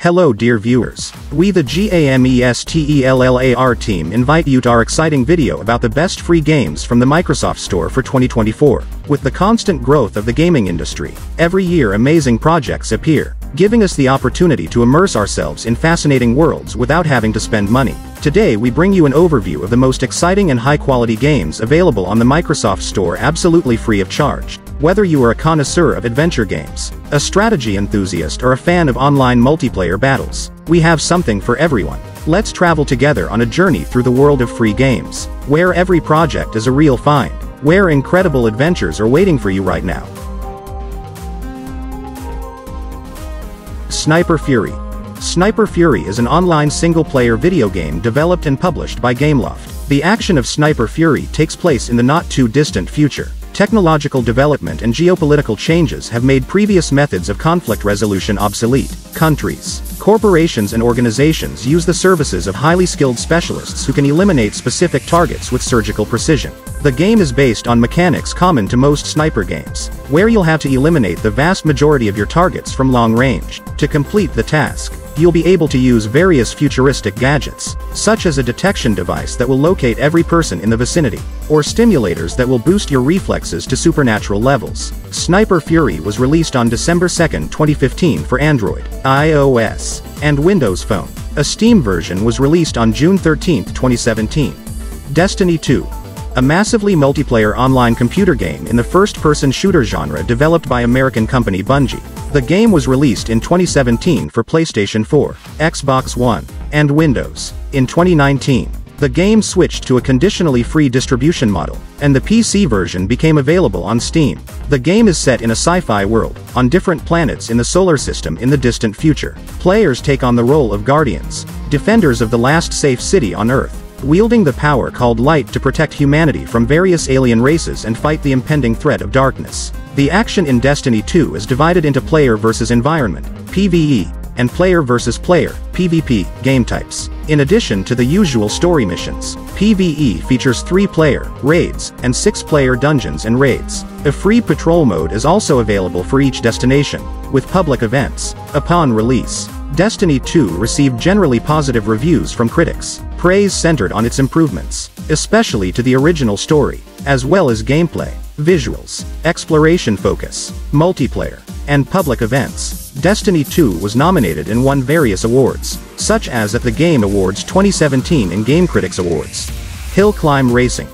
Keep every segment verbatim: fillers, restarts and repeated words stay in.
Hello dear viewers, we the GAMESTELLAR team invite you to our exciting video about the best free games from the Microsoft Store for twenty twenty-four. With the constant growth of the gaming industry, every year amazing projects appear, giving us the opportunity to immerse ourselves in fascinating worlds without having to spend money. Today we bring you an overview of the most exciting and high-quality games available on the Microsoft Store absolutely free of charge. Whether you are a connoisseur of adventure games, a strategy enthusiast or a fan of online multiplayer battles, we have something for everyone. Let's travel together on a journey through the world of free games, where every project is a real find, where incredible adventures are waiting for you right now. Sniper Fury. Sniper Fury is an online single-player video game developed and published by Gameloft. The action of Sniper Fury takes place in the not-too-distant future. Technological development and geopolitical changes have made previous methods of conflict resolution obsolete. Countries, corporations and organizations use the services of highly skilled specialists who can eliminate specific targets with surgical precision. The game is based on mechanics common to most sniper games, where you'll have to eliminate the vast majority of your targets from long range. To complete the task, you'll be able to use various futuristic gadgets, such as a detection device that will locate every person in the vicinity, or stimulators that will boost your reflexes to supernatural levels. Sniper Fury was released on December second twenty fifteen for Android, iOS, and Windows Phone. A Steam version was released on June thirteenth twenty seventeen. Destiny two. A massively multiplayer online computer game in the first-person shooter genre developed by American company Bungie. The game was released in twenty seventeen for PlayStation four, Xbox One, and Windows. In twenty nineteen, the game switched to a conditionally free distribution model, and the P C version became available on Steam. The game is set in a sci-fi world, on different planets in the solar system in the distant future. Players take on the role of guardians, defenders of the last safe city on Earth, wielding the power called light to protect humanity from various alien races and fight the impending threat of darkness. The action in Destiny two is divided into player versus environment, P V E, and player versus player, P V P, game types. In addition to the usual story missions, P V E features three-player raids and six-player dungeons and raids. A free patrol mode is also available for each destination, with public events. Upon release, Destiny two received generally positive reviews from critics, praise centered on its improvements, especially to the original story, as well as gameplay, visuals, exploration focus, multiplayer, and public events. Destiny two was nominated and won various awards, such as at the Game Awards twenty seventeen and Game Critics Awards. Hill Climb Racing.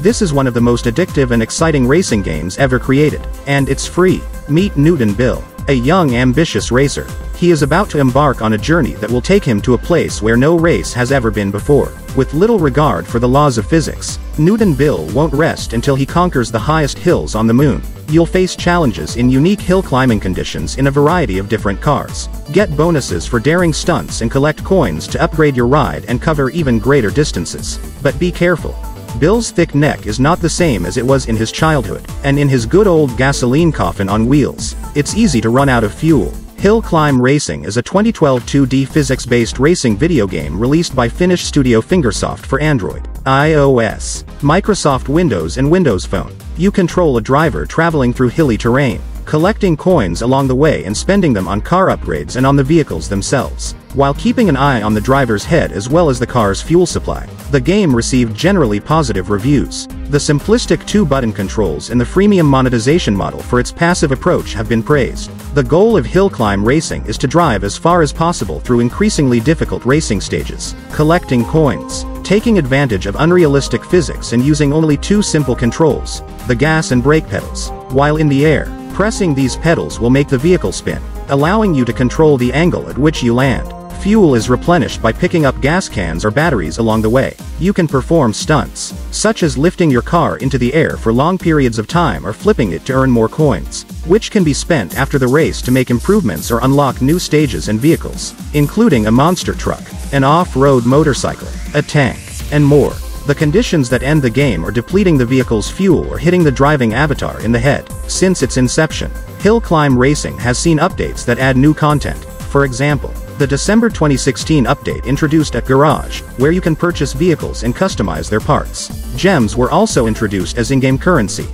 This is one of the most addictive and exciting racing games ever created, and it's free. Meet Newton Bill, a young ambitious racer. He is about to embark on a journey that will take him to a place where no race has ever been before. With little regard for the laws of physics, Newton Bill won't rest until he conquers the highest hills on the moon. You'll face challenges in unique hill climbing conditions in a variety of different cars. Get bonuses for daring stunts and collect coins to upgrade your ride and cover even greater distances. But be careful. Bill's thick neck is not the same as it was in his childhood, and in his good old gasoline coffin on wheels, it's easy to run out of fuel. Hill Climb Racing is a twenty twelve two D physics-based racing video game released by Finnish studio Fingersoft for Android, iOS, Microsoft Windows and Windows Phone. You control a driver traveling through hilly terrain, collecting coins along the way and spending them on car upgrades and on the vehicles themselves, while keeping an eye on the driver's head as well as the car's fuel supply. The game received generally positive reviews. The simplistic two-button controls and the freemium monetization model for its passive approach have been praised. The goal of Hill Climb Racing is to drive as far as possible through increasingly difficult racing stages, collecting coins, taking advantage of unrealistic physics and using only two simple controls, the gas and brake pedals. While in the air, pressing these pedals will make the vehicle spin, allowing you to control the angle at which you land. Fuel is replenished by picking up gas cans or batteries along the way. You can perform stunts, such as lifting your car into the air for long periods of time or flipping it to earn more coins, which can be spent after the race to make improvements or unlock new stages and vehicles, including a monster truck, an off-road motorcycle, a tank, and more. The conditions that end the game are depleting the vehicle's fuel or hitting the driving avatar in the head. Since its inception, Hill Climb Racing has seen updates that add new content. For example, the December twenty sixteen update introduced a garage, where you can purchase vehicles and customize their parts. Gems were also introduced as in-game currency.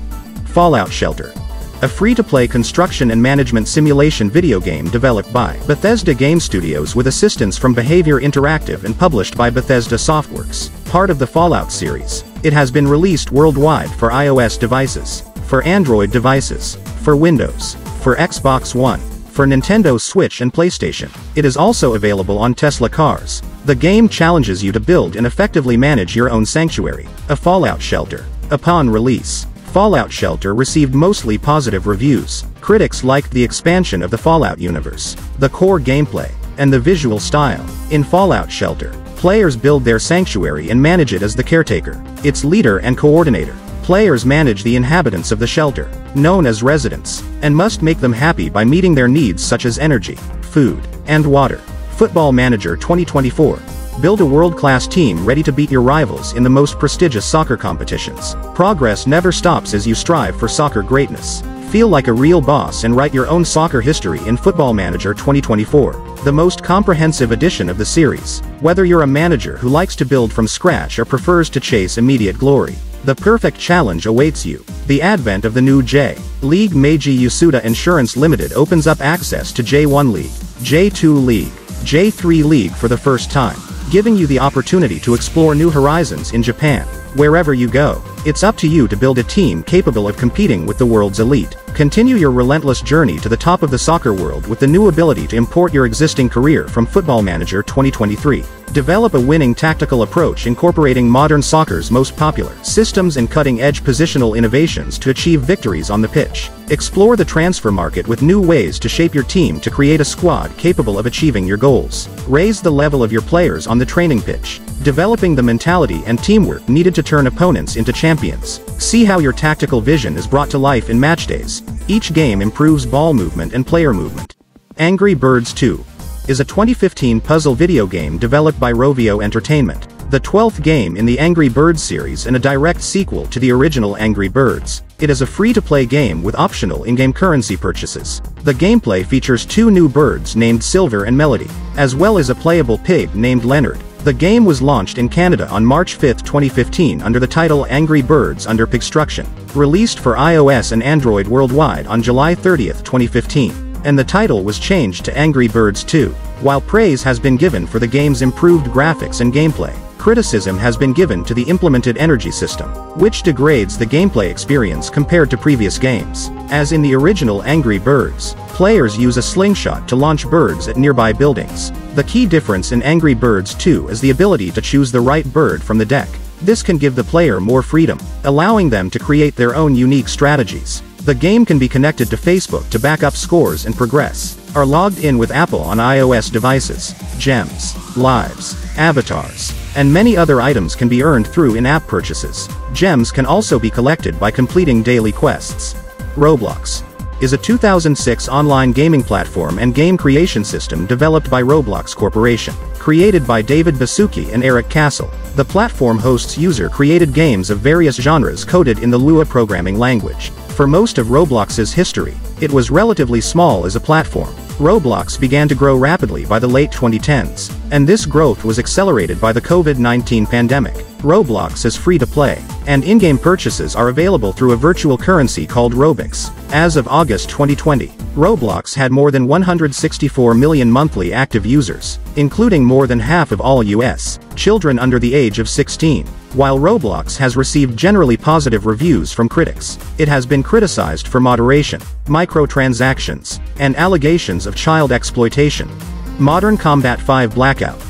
Fallout Shelter. A a free-to-play construction and management simulation video game developed by Bethesda Game Studios with assistance from Behavior Interactive and published by Bethesda Softworks. Part of the Fallout series, it has been released worldwide for iOS devices, for Android devices, for Windows, for Xbox One, for Nintendo Switch and PlayStation. It is also available on Tesla cars. The game challenges you to build and effectively manage your own sanctuary, a Fallout shelter. Upon release, Fallout Shelter received mostly positive reviews. Critics liked the expansion of the Fallout universe, the core gameplay, and the visual style. In Fallout Shelter, players build their sanctuary and manage it as the caretaker, its leader and coordinator. Players manage the inhabitants of the shelter, known as residents, and must make them happy by meeting their needs such as energy, food, and water. Football Manager twenty twenty-four. Build a world-class team ready to beat your rivals in the most prestigious soccer competitions. Progress never stops as you strive for soccer greatness. Feel like a real boss and write your own soccer history in Football Manager twenty twenty-four, the most comprehensive edition of the series. Whether you're a manager who likes to build from scratch or prefers to chase immediate glory, the perfect challenge awaits you. The advent of the new J. League Meiji Yasuda Insurance Limited opens up access to J one League, J two League, J three League for the first time, giving you the opportunity to explore new horizons in Japan. Wherever you go, it's up to you to build a team capable of competing with the world's elite. Continue your relentless journey to the top of the soccer world with the new ability to import your existing career from Football Manager twenty twenty-three. Develop a winning tactical approach incorporating modern soccer's most popular systems and cutting-edge positional innovations to achieve victories on the pitch. Explore the transfer market with new ways to shape your team to create a squad capable of achieving your goals. Raise the level of your players on the training pitch, developing the mentality and teamwork needed to turn opponents into champions. See how your tactical vision is brought to life in matchdays. Each game improves ball movement and player movement. Angry Birds two is a twenty fifteen puzzle video game developed by Rovio Entertainment, the twelfth game in the Angry Birds series and a direct sequel to the original Angry Birds. It is a free-to-play game with optional in-game currency purchases. The gameplay features two new birds named Silver and Melody, as well as a playable pig named Leonard. The game was launched in Canada on March fifth twenty fifteen under the title Angry Birds Under Pigstruction, released for iOS and Android worldwide on July thirtieth twenty fifteen. And the title was changed to Angry Birds two. While praise has been given for the game's improved graphics and gameplay, criticism has been given to the implemented energy system, which degrades the gameplay experience compared to previous games. As in the original Angry Birds, players use a slingshot to launch birds at nearby buildings. The key difference in Angry Birds two is the ability to choose the right bird from the deck. This can give the player more freedom, allowing them to create their own unique strategies. The game can be connected to Facebook to back up scores and progress. Are logged in with Apple on iOS devices. Gems, lives, avatars, and many other items can be earned through in-app purchases. Gems can also be collected by completing daily quests. Roblox is a two thousand six online gaming platform and game creation system developed by Roblox Corporation. Created by David Baszucki and Erik Cassel, the platform hosts user-created games of various genres coded in the Lua programming language. For most of Roblox's history, it was relatively small as a platform. Roblox began to grow rapidly by the late twenty tens, and this growth was accelerated by the COVID nineteen pandemic. Roblox is free to play, and in-game purchases are available through a virtual currency called Robux. As of August twenty twenty, Roblox had more than one hundred sixty-four million monthly active users, including more than half of all U S children under the age of sixteen. While Roblox has received generally positive reviews from critics, it has been criticized for moderation, microtransactions, and allegations of child exploitation. Modern Combat five Blackout,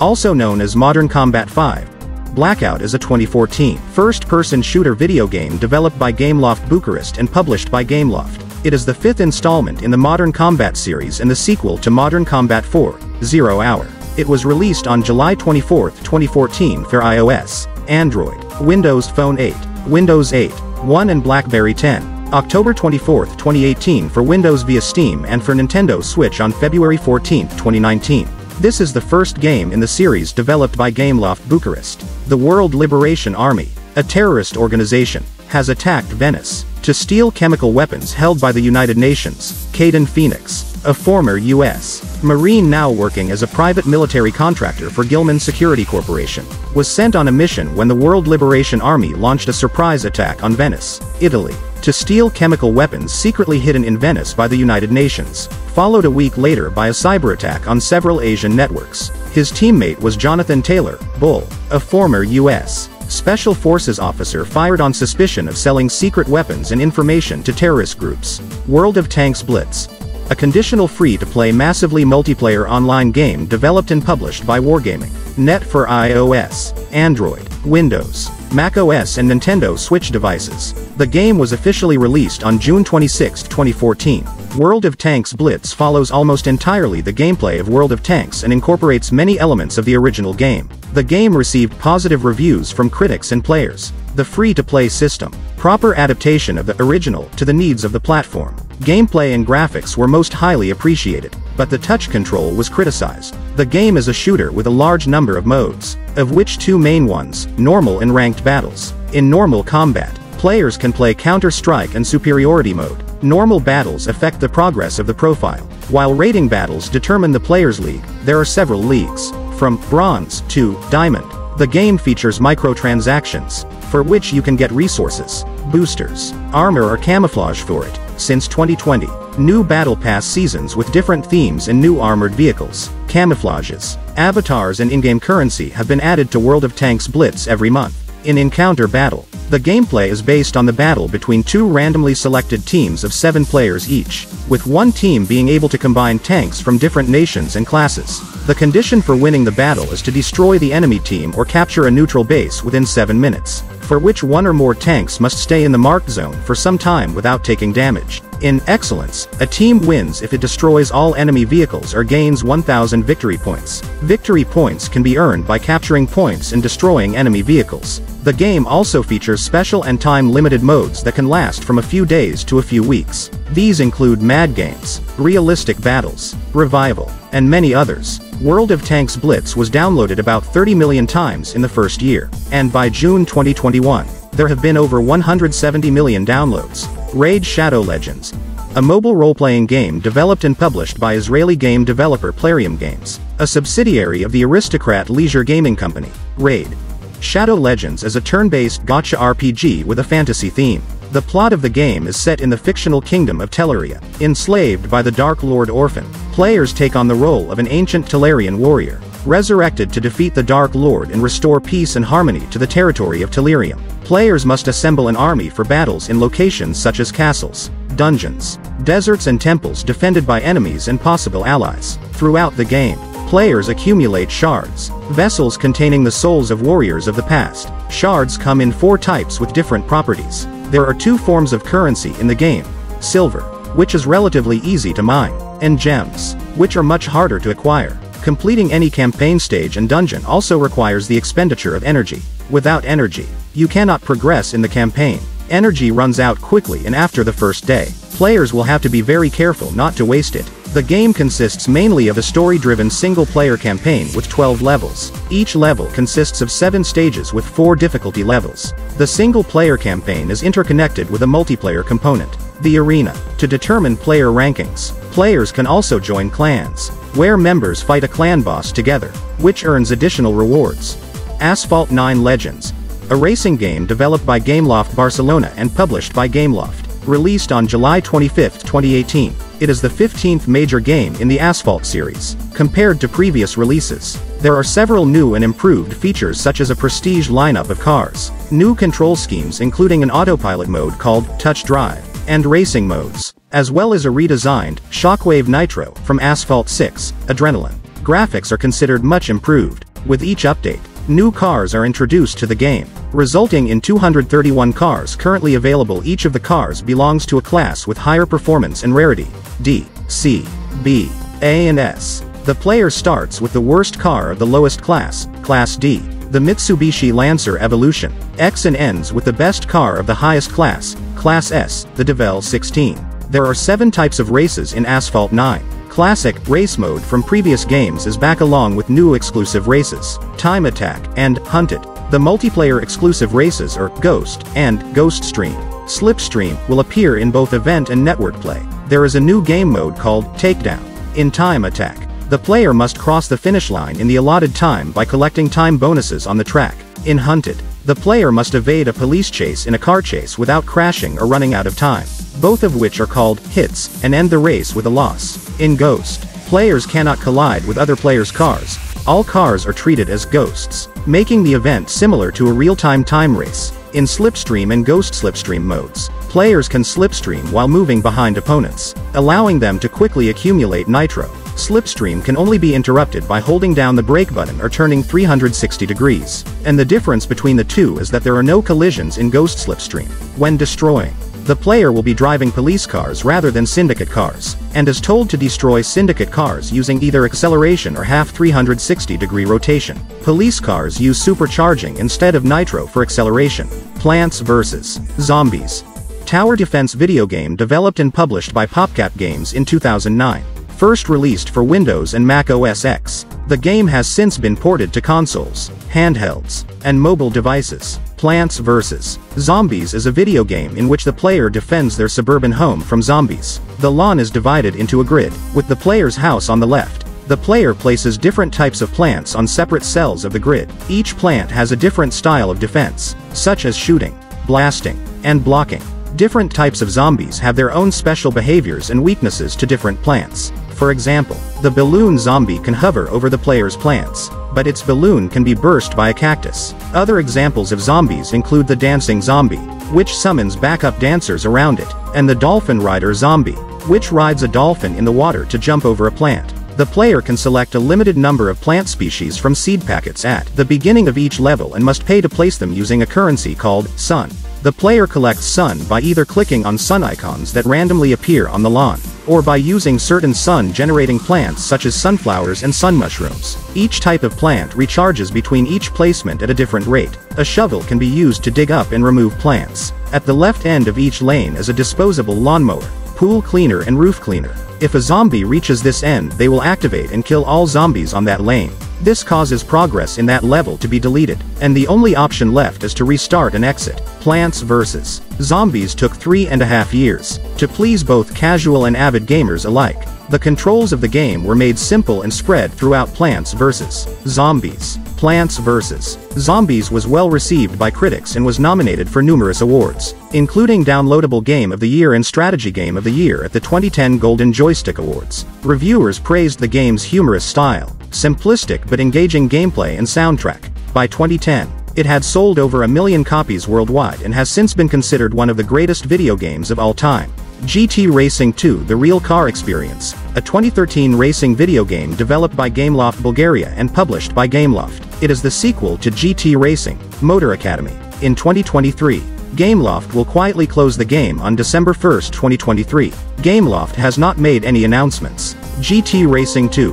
also known as Modern Combat five, Blackout is a twenty fourteen first-person shooter video game developed by Gameloft Bucharest and published by Gameloft. It is the fifth installment in the Modern Combat series and the sequel to Modern Combat four, Zero Hour. It was released on July twenty-fourth twenty fourteen for iOS, Android, Windows Phone eight, Windows eight point one and BlackBerry ten. October twenty-fourth twenty eighteen for Windows via Steam and for Nintendo Switch on February fourteenth twenty nineteen. This is the first game in the series developed by Gameloft Bucharest. The World Liberation Army, a terrorist organization, has attacked Venice to steal chemical weapons held by the United Nations. Caden Phoenix, a former U S Marine now working as a private military contractor for Gilman Security Corporation, was sent on a mission when the World Liberation Army launched a surprise attack on Venice, Italy, to steal chemical weapons secretly hidden in Venice by the United Nations, followed a week later by a cyber attack on several Asian networks. His teammate was Jonathan Taylor, Bull, a former U S Special Forces officer fired on suspicion of selling secret weapons and information to terrorist groups. World of Tanks Blitz, a conditional free-to-play massively multiplayer online game developed and published by Wargaming Net for iOS, Android, Windows, macOS and Nintendo Switch devices. The game was officially released on June twenty-sixth, twenty fourteen. World of Tanks Blitz follows almost entirely the gameplay of World of Tanks and incorporates many elements of the original game. The game received positive reviews from critics and players. The free-to-play system, proper adaptation of the original to the needs of the platform, gameplay and graphics were most highly appreciated, but the touch control was criticized. The game is a shooter with a large number of modes, of which two main ones, normal and ranked battles. In normal combat, players can play Counter-Strike and Superiority mode. Normal battles affect the progress of the profile, while rating battles determine the player's league. There are several leagues, from Bronze to Diamond. The game features microtransactions, for which you can get resources, boosters, armor or camouflage for it. Since twenty twenty, new Battle Pass seasons with different themes and new armored vehicles, camouflages, avatars and in-game currency have been added to World of Tanks Blitz every month. In Encounter Battle, the gameplay is based on the battle between two randomly selected teams of seven players each, with one team being able to combine tanks from different nations and classes. The condition for winning the battle is to destroy the enemy team or capture a neutral base within seven minutes, for which one or more tanks must stay in the marked zone for some time without taking damage. In Excellence, a team wins if it destroys all enemy vehicles or gains one thousand victory points. Victory points can be earned by capturing points and destroying enemy vehicles. The game also features special and time-limited modes that can last from a few days to a few weeks. These include Mad Games, Realistic Battles, Revival, and many others. World of Tanks Blitz was downloaded about thirty million times in the first year, and by June twenty twenty-one, there have been over one hundred seventy million downloads. Raid Shadow Legends, a mobile role-playing game developed and published by Israeli game developer Plarium Games, a subsidiary of the Aristocrat leisure gaming company. Raid Shadow Legends is a turn-based gacha R P G with a fantasy theme. The plot of the game is set in the fictional kingdom of Teleria, enslaved by the Dark Lord Orphan. Players take on the role of an ancient Telerian warrior, resurrected to defeat the Dark Lord and restore peace and harmony to the territory of Telerium. Players must assemble an army for battles in locations such as castles, dungeons, deserts and temples defended by enemies and possible allies. Throughout the game, players accumulate shards, vessels containing the souls of warriors of the past. Shards come in four types with different properties. There are two forms of currency in the game: silver, which is relatively easy to mine, and gems, which are much harder to acquire. Completing any campaign stage and dungeon also requires the expenditure of energy. Without energy, you cannot progress in the campaign. Energy runs out quickly, and after the first day, players will have to be very careful not to waste it. The game consists mainly of a story-driven single-player campaign with twelve levels. Each level consists of seven stages with four difficulty levels. The single-player campaign is interconnected with a multiplayer component, the arena, to determine player rankings. Players can also join clans, where members fight a clan boss together, which earns additional rewards. Asphalt nine Legends, a racing game developed by Gameloft Barcelona and published by Gameloft. Released on July twenty-fifth, twenty eighteen, it is the fifteenth major game in the Asphalt series. Compared to previous releases, there are several new and improved features such as a prestige lineup of cars, new control schemes including an autopilot mode called Touch Drive, and racing modes, as well as a redesigned Shockwave Nitro from Asphalt six, Adrenaline. Graphics are considered much improved. With each update, new cars are introduced to the game, resulting in two hundred thirty-one cars currently available. Each of the cars belongs to a class with higher performance and rarity, D, C, B, A and S. The player starts with the worst car of the lowest class, Class D, the Mitsubishi Lancer Evolution X, and ends with the best car of the highest class, Class S, the Devel sixteen. There are seven types of races in Asphalt nine. Classic race mode from previous games is back along with new exclusive races, Time Attack, and Hunted. The multiplayer exclusive races are Ghost and Ghoststream. Slipstream will appear in both event and network play. There is a new game mode called Takedown. In Time Attack, the player must cross the finish line in the allotted time by collecting time bonuses on the track. In Hunted, the player must evade a police chase in a car chase without crashing or running out of time, both of which are called hits and end the race with a loss. In Ghost, players cannot collide with other players' cars. All cars are treated as ghosts, making the event similar to a real-time time race. In Slipstream and Ghost Slipstream modes, players can slipstream while moving behind opponents, allowing them to quickly accumulate nitro. Slipstream can only be interrupted by holding down the brake button or turning three hundred sixty degrees, and the difference between the two is that there are no collisions in Ghost Slipstream. When destroying, the player will be driving police cars rather than syndicate cars, and is told to destroy syndicate cars using either acceleration or half three hundred sixty degree rotation. Police cars use supercharging instead of nitro for acceleration. Plants versus. Zombies. Tower defense video game developed and published by PopCap Games in two thousand nine. First released for Windows and Mac O S X, the game has since been ported to consoles, handhelds, and mobile devices. Plants versus. Zombies is a video game in which the player defends their suburban home from zombies. The lawn is divided into a grid, with the player's house on the left. The player places different types of plants on separate cells of the grid. Each plant has a different style of defense, such as shooting, blasting, and blocking. Different types of zombies have their own special behaviors and weaknesses to different plants. For example, the balloon zombie can hover over the player's plants, but its balloon can be burst by a cactus. Other examples of zombies include the dancing zombie, which summons backup dancers around it, and the dolphin rider zombie, which rides a dolphin in the water to jump over a plant. The player can select a limited number of plant species from seed packets at the beginning of each level and must pay to place them using a currency called sun. The player collects sun by either clicking on sun icons that randomly appear on the lawn, or by using certain sun-generating plants such as sunflowers and sun mushrooms. Each type of plant recharges between each placement at a different rate. A shovel can be used to dig up and remove plants. At the left end of each lane is a disposable lawnmower, pool cleaner and roof cleaner. If a zombie reaches this end, they will activate and kill all zombies on that lane. This causes progress in that level to be deleted, and the only option left is to restart and exit. Plants versus. Zombies took three and a half years to please both casual and avid gamers alike. The controls of the game were made simple and spread throughout Plants versus. Zombies. Plants versus. Zombies was well received by critics and was nominated for numerous awards, including Downloadable Game of the Year and Strategy Game of the Year at the twenty ten Golden Joystick Awards. Reviewers praised the game's humorous style, simplistic but engaging gameplay and soundtrack. By twenty ten, it had sold over a million copies worldwide and has since been considered one of the greatest video games of all time. G T Racing two: The Real Car Experience, a twenty thirteen racing video game developed by Gameloft Bulgaria and published by Gameloft. It is the sequel to G T Racing Motor Academy. In twenty twenty-three, Gameloft will quietly close the game on December first twenty twenty-three. Gameloft has not made any announcements. G T Racing two: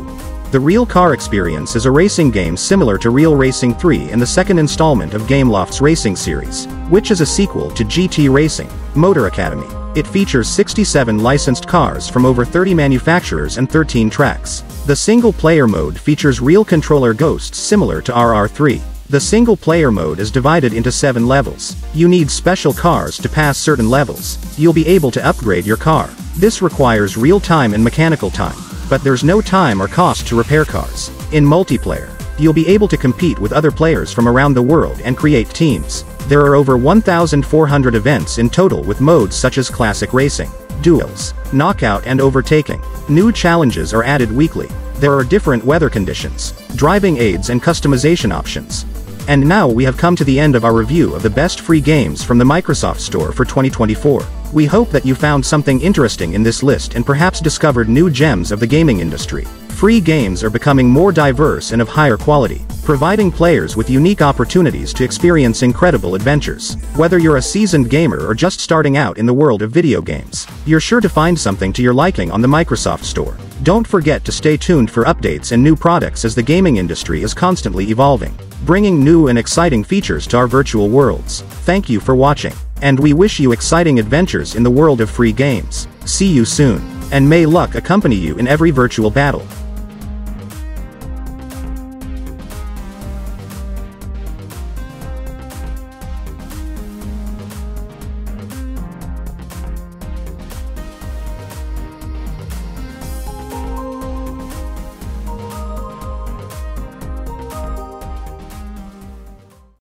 The Real Car Experience is a racing game similar to Real Racing three and the second installment of Gameloft's racing series, which is a sequel to G T Racing Motor Academy. It features sixty-seven licensed cars from over thirty manufacturers and thirteen tracks. The single-player mode features real controller ghosts similar to R R three. The single-player mode is divided into seven levels. You need special cars to pass certain levels. You'll be able to upgrade your car. This requires real time and mechanical time, but there's no time or cost to repair cars. In multiplayer, you'll be able to compete with other players from around the world and create teams. There are over one thousand four hundred events in total with modes such as classic racing, duels, knockout and overtaking. New challenges are added weekly. There are different weather conditions, driving aids and customization options. And now we have come to the end of our review of the best free games from the Microsoft Store for twenty twenty-four. We hope that you found something interesting in this list and perhaps discovered new gems of the gaming industry. Free games are becoming more diverse and of higher quality, providing players with unique opportunities to experience incredible adventures. Whether you're a seasoned gamer or just starting out in the world of video games, you're sure to find something to your liking on the Microsoft Store. Don't forget to stay tuned for updates and new products as the gaming industry is constantly evolving, bringing new and exciting features to our virtual worlds. Thank you for watching, and we wish you exciting adventures in the world of free games. See you soon, and may luck accompany you in every virtual battle.